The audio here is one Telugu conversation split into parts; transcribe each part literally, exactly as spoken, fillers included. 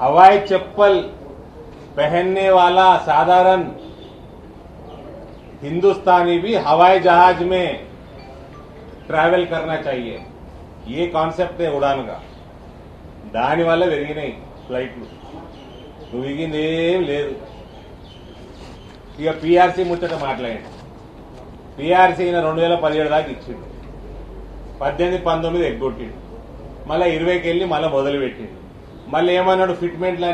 हवाई चप्पल पहनने वाला साधारण हिंदुस्तानी भी हवाई जहाज में ट्रैवल करना चाहिए। ये कॉन्सेप्ट है उड़ान का। दाने वाला वेगी नहीं फ्लाइट में ले पीआरसी मुझे माटे पीआरसी रूल पदे दाक इच्छी पद्धति पंदोमी एग्गोटी माला इरवे के माला मोदी मल्ल फिटमेंटल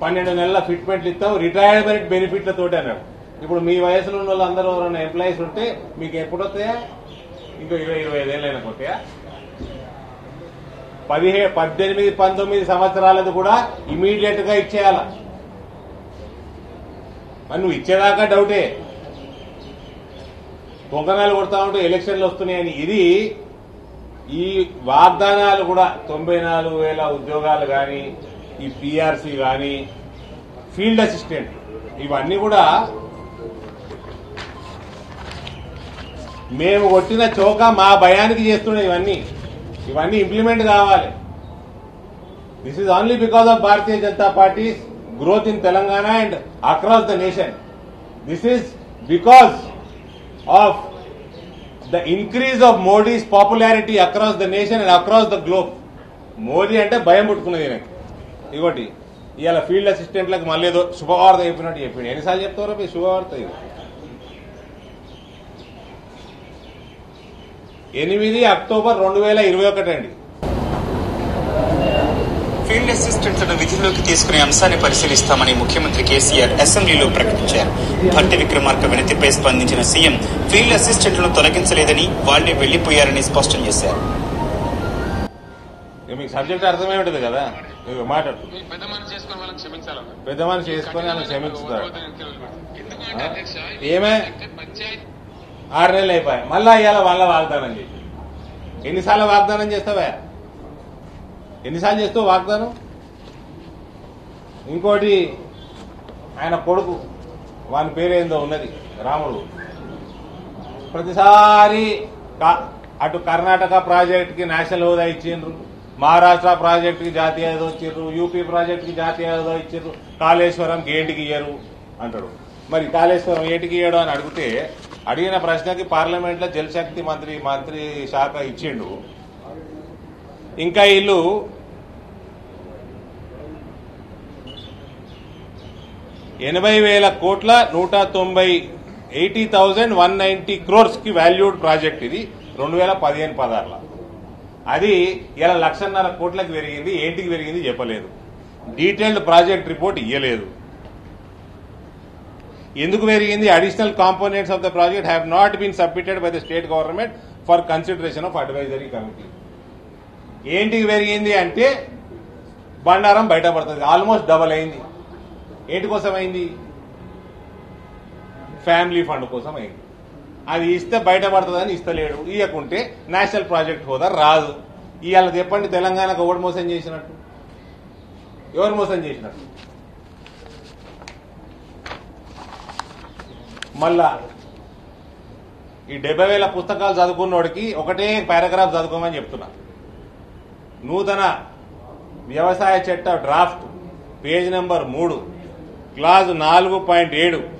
पन्े ने फिटमेंट रिटायरमेंट बेनिफिट इन मी वयसोल अंदर एंप्लायीस उंटे इंको इरवे पदहे पद्धति पंद संवसरा इमीडियट इच्छेय मैं इच्छेदाका डौटे कोंकणा एलक्षन इधी ఈ వాగ్దానాలు కూడా తొంభై నాలుగు వేల ఉద్యోగాలు గాని ఈ పీఆర్సీ గాని ఫీల్డ్ అసిస్టెంట్ ఇవన్నీ కూడా మేము కొట్టిన చోక మా భయానికి చేస్తున్నారు। ఇవన్నీ ఇవన్నీ ఇంప్లిమెంట్ కావాలి। this is only because of Bharatiya Janata Party's growth in Telangana and across the nation. this is because of the increase of Modi's popularity across the nation and across the globe. Modi అంటే భయం పుట్టుకున్నది నాకు ఇగోటి ఇయాల ఫీల్డ్ అసిస్టెంట్లకు మళ్ళీ ఏదో శుభవార్త చెప్పినట్టు చెప్పాడు। ఎన్నిసార్లు చెప్తారో ఈ శుభవార్త ఇది। ఎనిమిది అక్టోబర్ రెండు వేల ఇరవై ఒకటి అండి ఫీల్డ్ అసిస్టెంట్స్ అనే విధిలోకి తీసుకునే అంశాన్ని పరిశీలిస్తామని ముఖ్యమంత్రి కేసీఆర్ అసెంబ్లీలో ప్రకటించారు। భట్టి విక్రమార్క వినతిపై స్పందించిన సీఎం ఫీల్డ్ అసిస్టెంట్లను తొలగించలేదని వాళ్లే వెళ్లిపోయారని స్పష్టం చేశారు। ఆరు నెలలు అయిపోయాయి మళ్ళా ఇవాళ వాళ్ళ వాగ్దానం చేసి ఎన్నిసార్లు వాగ్దానం చేస్తావా? ఎన్నిసార్లు చేస్తావు వాగ్దానం? ఇంకోటి ఆయన కొడుకు వాని పేరేందో ఉన్నది రాముడు ప్రతిసారి అటు కర్ణాటక ప్రాజెక్టుకి నేషనల్ హోదా ఇచ్చిండ్రు, మహారాష్ట్ర ప్రాజెక్టుకి జాతీయ హోదా ఇచ్చిండ్రు, యూపీ ప్రాజెక్టుకి జాతీయ హోదా ఇచ్చిండ్రు, కాళేశ్వరం ఏంటికి ఇయ్యరు అంటాడు। మరి కాళేశ్వరం ఏంటికి ఇయ్యడు అని అడిగితే అడిగిన ప్రశ్నకి పార్లమెంట్లో జలశక్తి మంత్రి మంత్రి శాఖ ఇచ్చిండు। ఇంకా వీళ్ళు ఎనభై వేల కోట్ల నూట తొంభై eighty thousand one ninety crores కి వాల్యూడ్ ప్రాజెక్ట్ ఇది రెండు వేల పదిహేను పదార్ల అది ఇలా లక్షన్నర కోట్లకు పెరిగింది, ఏంటికి పెరిగింది చెప్పలేదు, డీటెయిల్డ్ ప్రాజెక్ట్ రిపోర్ట్ ఇవ్వలేదు। ఎందుకు పెరిగింది? Additional components of the project have not been submitted by the state government for consideration of advisory committee. ఏంటికి పెరిగింది అంటే బండారం బయటపడుతుంది, ఆల్మోస్ట్ డబల్ అయింది। ఏంటి కోసం అయింది? ఫ్యామిలీ ఫండ్ కోసం అయింది। అది ఇస్తే బయటపడుతుందని ఇస్తలేడు, ఇవ్వకుంటే నేషనల్ ప్రాజెక్ట్ హోదా రాదు। ఇవాళ చెప్పండి తెలంగాణకు ఎవరు మోసం చేసినట్టు? ఎవరు మోసం చేసినట్టు? మళ్ళా ఈ డెబ్బై వేల పుస్తకాలు చదువుకున్నోడికి ఒకటే పారాగ్రాఫ్ చదువుకోమని చెప్తున్నా। నూతన వ్యవసాయ చట్ట డ్రాఫ్ట్ పేజ్ నెంబర్ మూడు క్లాజ్ నాలుగు పాయింట్ ఏడు